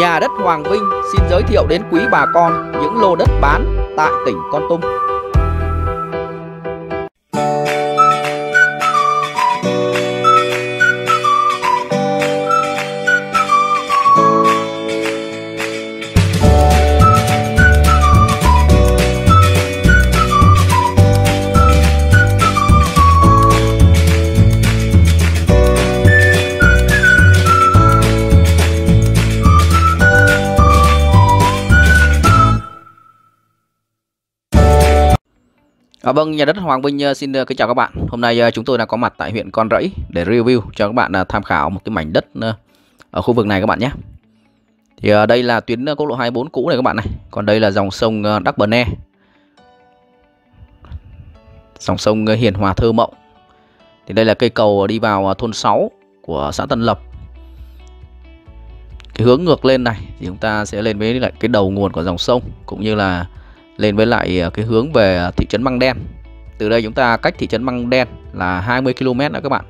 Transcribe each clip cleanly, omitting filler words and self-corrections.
Nhà đất Hoàng Vinh xin giới thiệu đến quý bà con những lô đất bán tại tỉnh Kon Tum. Vâng, nhà đất Hoàng Vinh xin kính chào các bạn. Hôm nay chúng tôi đã có mặt tại huyện Kon Rẫy để review cho các bạn tham khảo một cái mảnh đất ở khu vực này các bạn nhé. Thì đây là tuyến quốc lộ 24 cũ này các bạn này. Còn đây là dòng sông Đắk Bờ Ne, dòng sông Hiền Hòa Thơ Mộng. Thì đây là cây cầu đi vào thôn 6 của xã Tân Lập. Cái hướng ngược lên này thì chúng ta sẽ lên với lại cái đầu nguồn của dòng sông, cũng như là lên với lại cái hướng về thị trấn Măng Đen. Từ đây chúng ta cách thị trấn Măng Đen là 20 km nữa các bạn.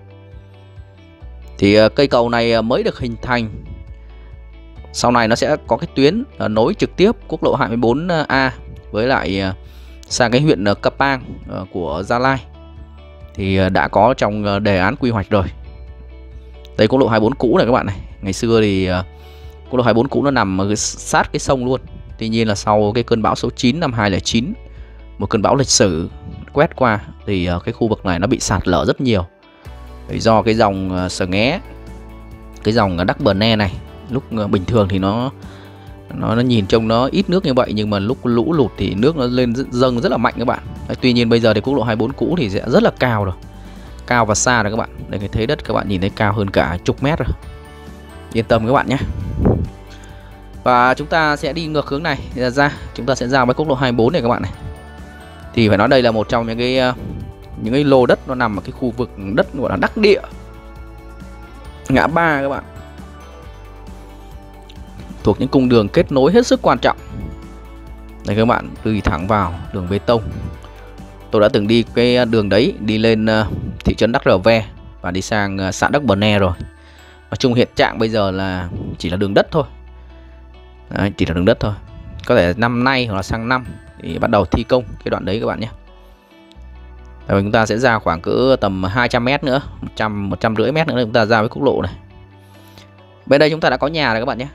Thì cây cầu này mới được hình thành. Sau này nó sẽ có cái tuyến nối trực tiếp quốc lộ 24A với lại sang cái huyện Kbang của Gia Lai. Thì đã có trong đề án quy hoạch rồi. Đây quốc lộ 24 cũ này các bạn này. Ngày xưa thì quốc lộ 24 cũ nó nằm sát cái sông luôn. Tuy nhiên là sau cái cơn bão số 9 năm 2009, một cơn bão lịch sử quét qua thì cái khu vực này nó bị sạt lở rất nhiều. Do cái dòng Sở Ngé, cái dòng Đắk Bờ Ne này, lúc bình thường thì nó nhìn trông nó ít nước như vậy, nhưng mà lúc lũ lụt thì nước nó lên dâng rất là mạnh các bạn. Tuy nhiên bây giờ thì quốc lộ 24 cũ thì sẽ rất là cao rồi. Cao và xa rồi các bạn. Đây cái thế đất các bạn nhìn thấy cao hơn cả chục mét rồi. Yên tâm các bạn nhé. Và chúng ta sẽ đi ngược hướng này ra, chúng ta sẽ ra với quốc lộ 24 này các bạn này. Thì phải nói đây là một trong những cái lô đất nó nằm ở cái khu vực đất gọi là đắc địa, ngã ba các bạn. Thuộc những cung đường kết nối hết sức quan trọng. Đây các bạn, đi thẳng vào đường bê tông. Tôi đã từng đi cái đường đấy, đi lên thị trấn Đăk Rve và đi sang xã Đắk Bờ Ne rồi. Nói chung hiện trạng bây giờ là chỉ là đường đất thôi. Đấy, chỉ là đường đất thôi. Có thể năm nay hoặc là sang năm thì bắt đầu thi công cái đoạn đấy các bạn nhé. Rồi chúng ta sẽ ra khoảng cỡ tầm 200m nữa, 150m nữa chúng ta ra với quốc lộ này. Bên đây chúng ta đã có nhà rồi các bạn nhé.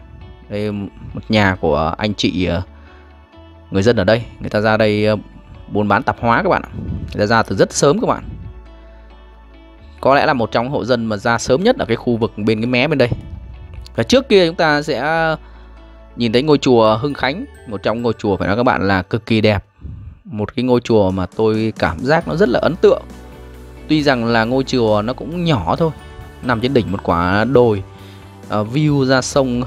Đây một nhà của anh chị người dân ở đây. Người ta ra đây buôn bán tạp hóa các bạn. Người ta ra từ rất sớm các bạn. Có lẽ là một trong hộ dân mà ra sớm nhất ở cái khu vực bên cái mé bên đây. Và trước kia chúng ta sẽ nhìn thấy ngôi chùa Hưng Khánh, một trong ngôi chùa phải nói các bạn là cực kỳ đẹp. Một cái ngôi chùa mà tôi cảm giác nó rất là ấn tượng. Tuy rằng là ngôi chùa nó cũng nhỏ thôi, nằm trên đỉnh một quả đồi, view ra sông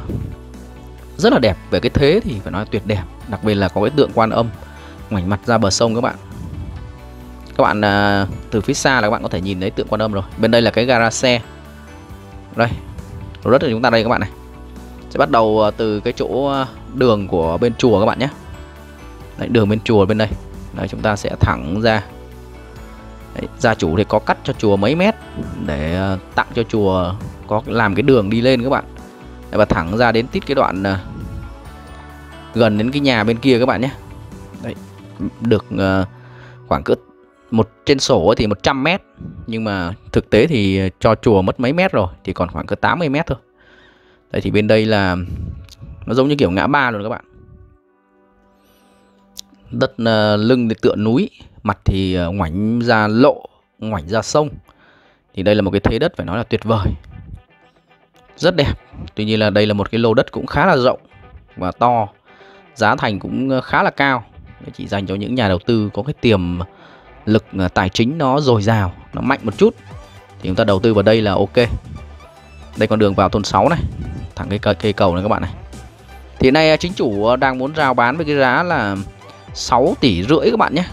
rất là đẹp. Về cái thế thì phải nói tuyệt đẹp, đặc biệt là có cái tượng Quan Âm ngoảnh mặt ra bờ sông các bạn. Các bạn từ phía xa là các bạn có thể nhìn thấy tượng Quan Âm rồi. Bên đây là cái gara xe. Đây, lô đất của chúng ta đây các bạn này. Sẽ bắt đầu từ cái chỗ đường của bên chùa các bạn nhé. Đấy, đường bên chùa bên đây. Đấy, chúng ta sẽ thẳng ra. Đấy, gia chủ thì có cắt cho chùa mấy mét để tặng cho chùa có làm cái đường đi lên các bạn. Đấy, và thẳng ra đến tít cái đoạn gần đến cái nhà bên kia các bạn nhé. Đấy, được khoảng cỡ một trên sổ thì 100m, nhưng mà thực tế thì cho chùa mất mấy mét rồi, thì còn khoảng cỡ 80m thôi. Đây thì bên đây là nó giống như kiểu ngã ba luôn các bạn. Đất lưng thì tựa núi, mặt thì ngoảnh ra lộ, ngoảnh ra sông. Thì đây là một cái thế đất phải nói là tuyệt vời, rất đẹp. Tuy nhiên là đây là một cái lô đất cũng khá là rộng và to. Giá thành cũng khá là cao, chỉ dành cho những nhà đầu tư có cái tiềm lực tài chính nó dồi dào, nó mạnh một chút thì chúng ta đầu tư vào đây là ok. Đây con đường vào thôn 6 này, thẳng cái cây cầu này các bạn này. Thì hiện nay chính chủ đang muốn rao bán với cái giá là 6,5 tỷ các bạn nhé.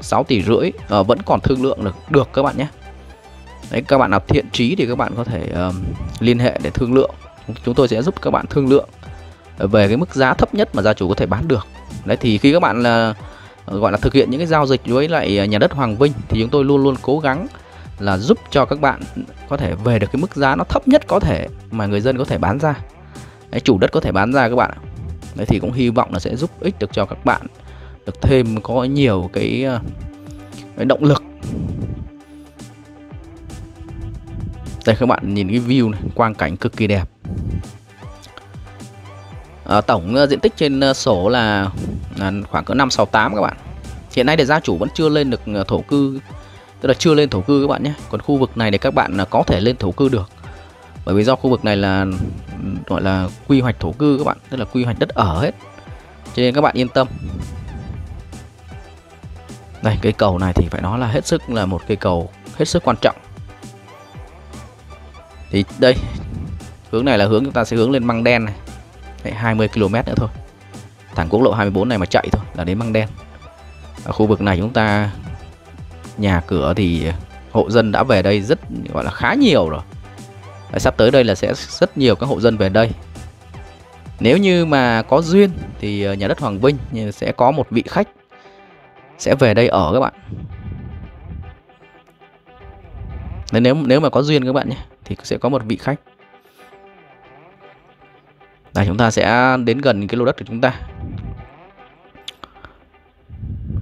6,5 tỷ vẫn còn thương lượng được các bạn nhé. Đấy, các bạn nào thiện chí thì các bạn có thể liên hệ để thương lượng. Chúng tôi sẽ giúp các bạn thương lượng về cái mức giá thấp nhất mà gia chủ có thể bán được. Đấy thì khi các bạn là gọi là thực hiện những cái giao dịch với lại nhà đất Hoàng Vinh thì chúng tôi luôn luôn cố gắng là giúp cho các bạn có thể về được cái mức giá nó thấp nhất có thể mà người dân có thể bán ra. Đấy, chủ đất có thể bán ra các bạn ạ. Đấy thì cũng hy vọng là sẽ giúp ích được cho các bạn, được thêm có nhiều cái động lực. Đây các bạn nhìn cái view này, quang cảnh cực kỳ đẹp. Tổng diện tích trên sổ là khoảng cỡ 568 các bạn. Hiện nay thì gia chủ vẫn chưa lên được thổ cư, tức là chưa lên thổ cư các bạn nhé. Còn khu vực này thì các bạn có thể lên thổ cư được, bởi vì do khu vực này là gọi là quy hoạch thổ cư các bạn, tức là quy hoạch đất ở hết, cho nên các bạn yên tâm. Đây cái cầu này thì phải nói là hết sức là một cây cầu hết sức quan trọng. Thì đây hướng này là hướng chúng ta sẽ hướng lên Măng Đen này. Đấy, 20 km nữa thôi, thẳng quốc lộ 24 này mà chạy thôi là đến Măng Đen. Ở khu vực này chúng ta nhà cửa thì hộ dân đã về đây rất gọi là khá nhiều rồi. Đấy, sắp tới đây là sẽ rất nhiều các hộ dân về đây. Nếu như mà có duyên thì nhà đất Hoàng Vinh sẽ có một vị khách sẽ về đây ở các bạn. Đấy, nếu mà có duyên các bạn nhé, thì sẽ có một vị khách. Đây chúng ta sẽ đến gần cái lô đất của chúng ta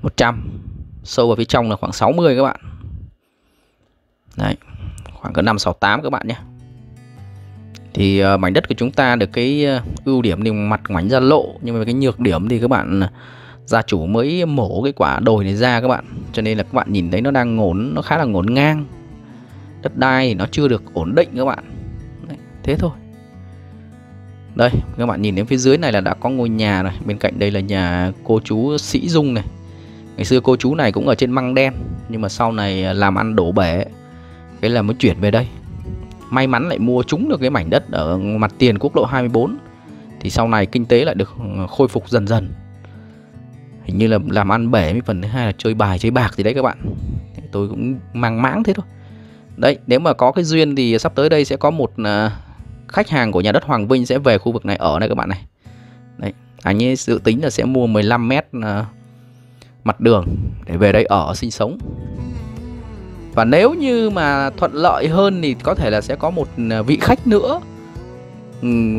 100, sâu vào phía trong là khoảng 60 các bạn. Đấy, khoảng cỡ 568 các bạn nhé. Thì mảnh đất của chúng ta được cái ưu điểm thì mặt ngoảnh ra lộ, nhưng mà cái nhược điểm thì các bạn gia chủ mới mổ cái quả đồi này ra các bạn, cho nên là các bạn nhìn thấy nó đang ngổn, nó khá là ngổn ngang. Đất đai thì nó chưa được ổn định các bạn. Đấy, thế thôi. Đây các bạn nhìn đến phía dưới này là đã có ngôi nhà này. Bên cạnh đây là nhà cô chú Sĩ Dung này. Ngày xưa cô chú này cũng ở trên Măng Đen, nhưng mà sau này làm ăn đổ bể, cái là mới chuyển về đây. May mắn lại mua trúng được cái mảnh đất ở mặt tiền quốc lộ 24, thì sau này kinh tế lại được khôi phục dần dần. Hình như là làm ăn bể, phần thứ hai là chơi bài chơi bạc gì đấy các bạn. Tôi cũng mang máng thế thôi. Đấy, nếu mà có cái duyên thì sắp tới đây sẽ có một khách hàng của nhà đất Hoàng Vinh sẽ về khu vực này ở này các bạn này. Đấy, anh ấy dự tính là sẽ mua 15 mét mặt đường để về đây ở sinh sống. Và nếu như mà thuận lợi hơn thì có thể là sẽ có một vị khách nữa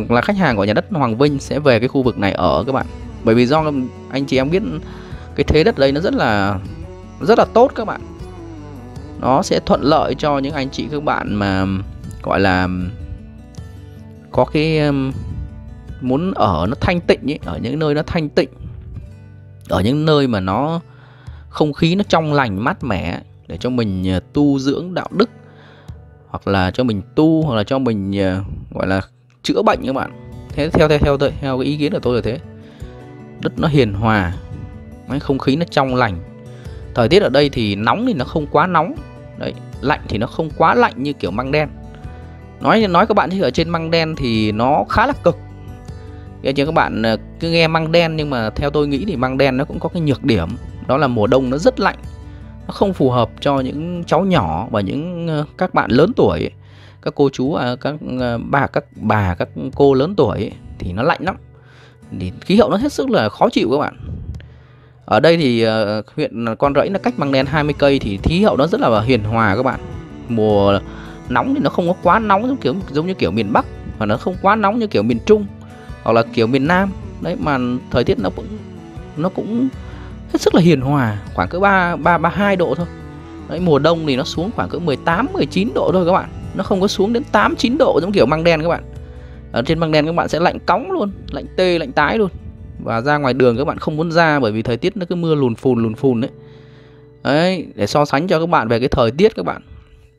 là khách hàng của nhà đất Hoàng Vinh sẽ về cái khu vực này ở các bạn. Bởi vì do anh chị em biết cái thế đất đây nó rất là tốt các bạn. Nó sẽ thuận lợi cho những anh chị các bạn mà gọi là có cái muốn ở nó thanh tịnh ấy, ở những nơi nó thanh tịnh, ở những nơi mà nó không khí nó trong lành mát mẻ, để cho mình tu dưỡng đạo đức, hoặc là cho mình tu, hoặc là cho mình gọi là chữa bệnh các bạn. Thế theo cái ý kiến của tôi là thế. Đất nó hiền hòa, không khí nó trong lành. Thời tiết ở đây thì nóng thì nó không quá nóng. Đấy, lạnh thì nó không quá lạnh như kiểu Măng Đen. Nói các bạn thì ở trên Măng Đen thì nó khá là cực. Chứ các bạn cứ nghe Măng Đen, nhưng mà theo tôi nghĩ thì Măng Đen nó cũng có cái nhược điểm, đó là mùa đông nó rất lạnh. Nó không phù hợp cho những cháu nhỏ và những các bạn lớn tuổi ấy. Các cô chú, các bà, các cô lớn tuổi ấy, thì nó lạnh lắm. Thì khí hậu nó hết sức là khó chịu các bạn. Ở đây thì huyện Kon Rẫy nó cách Măng Đen 20 cây thì khí hậu nó rất là hiền hòa các bạn. Mùa nóng thì nó không có quá nóng giống như kiểu miền Bắc, và nó không quá nóng như kiểu miền Trung hoặc là kiểu miền Nam. Đấy, mà thời tiết nó cũng hết sức là hiền hòa, khoảng cỡ 32 độ thôi. Đấy, mùa đông thì nó xuống khoảng cỡ 18-19 độ thôi các bạn. Nó không có xuống đến 8-9 độ giống kiểu Măng Đen các bạn. Ở trên Măng Đen các bạn sẽ lạnh cóng luôn, lạnh tê lạnh tái luôn. Và ra ngoài đường các bạn không muốn ra, bởi vì thời tiết nó cứ mưa lùn phùn đấy. Đấy, để so sánh cho các bạn về cái thời tiết các bạn.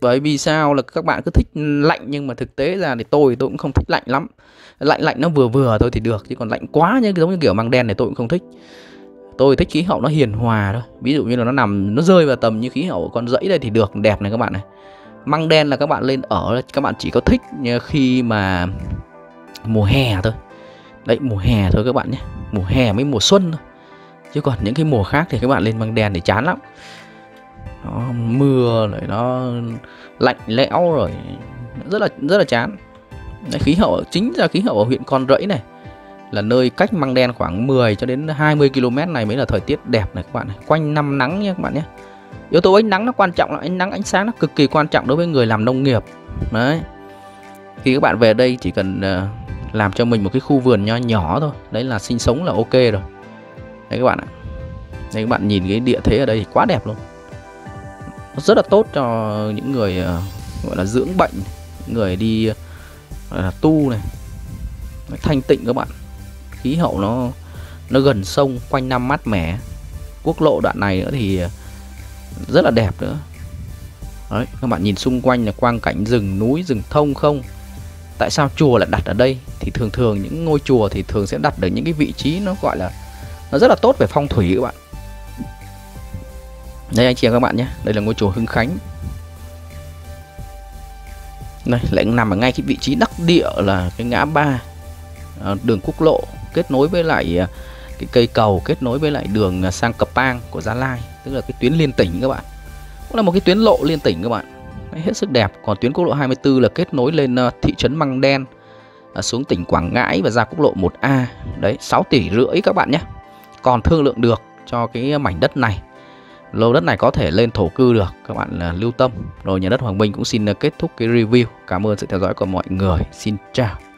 Bởi vì sao là các bạn cứ thích lạnh, nhưng mà thực tế ra thì tôi cũng không thích lạnh lắm. Lạnh nó vừa thôi thì được, chứ còn lạnh quá như giống như kiểu Măng Đen này tôi cũng không thích. Tôi thích khí hậu nó hiền hòa thôi. Ví dụ như là nó rơi vào tầm như khí hậu Kon Rẫy đây thì được, đẹp này các bạn này. Măng Đen là các bạn lên ở, các bạn chỉ có thích khi mà mùa hè thôi. Đấy, mùa hè thôi các bạn nhé. Mùa hè mới mùa xuân thôi. Chứ còn những cái mùa khác thì các bạn lên Măng Đen thì chán lắm. Nó mưa rồi, nó lạnh lẽo rồi, rất là chán. Đấy, khí hậu chính ra khí hậu ở huyện Kon Rẫy này là nơi cách Măng Đen khoảng 10 cho đến 20 km này mới là thời tiết đẹp này các bạn này. Quanh năm nắng nhé các bạn nhé. Yếu tố ánh nắng nó quan trọng, là ánh nắng ánh sáng nó cực kỳ quan trọng đối với người làm nông nghiệp. Đấy. Khi các bạn về đây chỉ cần làm cho mình một cái khu vườn nho nhỏ thôi, đấy là sinh sống là ok rồi. Đấy các bạn ạ. Đấy các bạn nhìn cái địa thế ở đây thì quá đẹp luôn. Nó rất là tốt cho những người gọi là dưỡng bệnh, người đi tu này. Đấy, thanh tịnh các bạn. Khí hậu nó gần sông, quanh năm mát mẻ. Quốc lộ đoạn này nữa thì rất là đẹp nữa. Đấy, các bạn nhìn xung quanh là quang cảnh rừng núi, rừng thông không. Tại sao chùa lại đặt ở đây? Thì thường thường những ngôi chùa thì thường sẽ đặt ở những cái vị trí nó gọi là nó rất là tốt về phong thủy các bạn. Đây anh chị em các bạn nhé, đây là ngôi chùa Hưng Khánh. Đây lại nằm ở ngay cái vị trí đắc địa là cái ngã ba đường quốc lộ kết nối với lại cái cây cầu kết nối với lại đường sang Kbang của Gia Lai, tức là cái tuyến liên tỉnh các bạn. Cũng là một cái tuyến lộ liên tỉnh các bạn. Đấy, hết sức đẹp. Còn tuyến quốc lộ 24 là kết nối lên thị trấn Măng Đen xuống tỉnh Quảng Ngãi và ra quốc lộ 1A. Đấy, 6,5 tỷ các bạn nhé. Còn thương lượng được cho cái mảnh đất này. Lô đất này có thể lên thổ cư được, các bạn lưu tâm. Rồi Nhà đất Hoàng Vinh cũng xin kết thúc cái review. Cảm ơn sự theo dõi của mọi người. Xin chào.